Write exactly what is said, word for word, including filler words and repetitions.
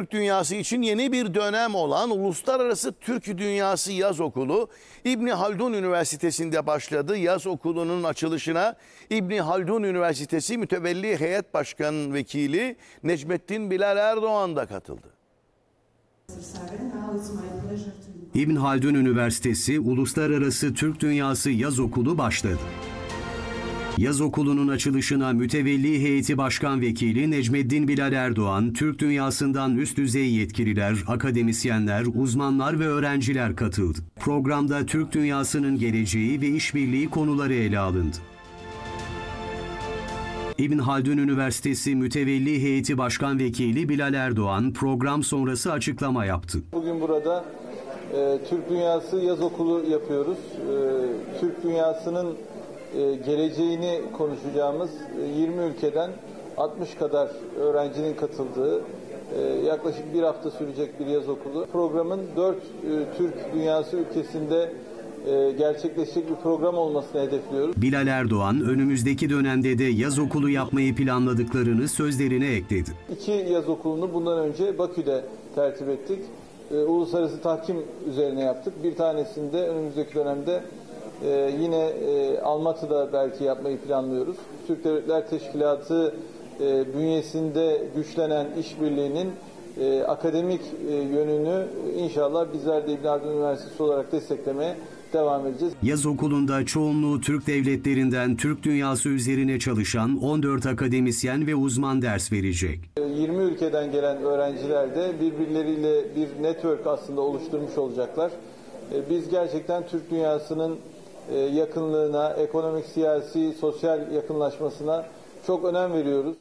Türk Dünyası için yeni bir dönem olan Uluslararası Türk Dünyası Yaz Okulu İbn Haldun Üniversitesi'nde başladı. Yaz okulunun açılışına İbn Haldun Üniversitesi Mütevelli Heyet Başkan Vekili Necmeddin Bilal Erdoğan da katıldı. İbn Haldun Üniversitesi Uluslararası Türk Dünyası Yaz Okulu başladı. Yaz okulunun açılışına Mütevelli Heyeti Başkan Vekili Necmeddin Bilal Erdoğan, Türk dünyasından üst düzey yetkililer, akademisyenler, uzmanlar ve öğrenciler katıldı. Programda Türk dünyasının geleceği ve işbirliği konuları ele alındı. İbn Haldun Üniversitesi Mütevelli Heyeti Başkan Vekili Bilal Erdoğan program sonrası açıklama yaptı. Bugün burada e, Türk Dünyası Yaz Okulu yapıyoruz. E, Türk dünyasının Ee, geleceğini konuşacağımız yirmi ülkeden altmış kadar öğrencinin katıldığı e, yaklaşık bir hafta sürecek bir yaz okulu. Programın dört e, Türk dünyası ülkesinde e, gerçekleşecek bir program olmasını hedefliyoruz. Bilal Erdoğan önümüzdeki dönemde de yaz okulu yapmayı planladıklarını sözlerine ekledi. İki yaz okulunu bundan önce Bakü'de tertip ettik. E, uluslararası tahkim üzerine yaptık. Bir tanesini de önümüzdeki dönemde Ee, yine e, Almatı'da belki yapmayı planlıyoruz. Türk Devletler Teşkilatı e, bünyesinde güçlenen işbirliğinin e, akademik e, yönünü inşallah bizler de İbn Haldun Üniversitesi olarak desteklemeye devam edeceğiz. Yaz okulunda çoğunluğu Türk devletlerinden Türk dünyası üzerine çalışan on dört akademisyen ve uzman ders verecek. yirmi ülkeden gelen öğrenciler de birbirleriyle bir network aslında oluşturmuş olacaklar. E, biz gerçekten Türk dünyasının yakınlığına, ekonomik, siyasi, sosyal yakınlaşmasına çok önem veriyoruz.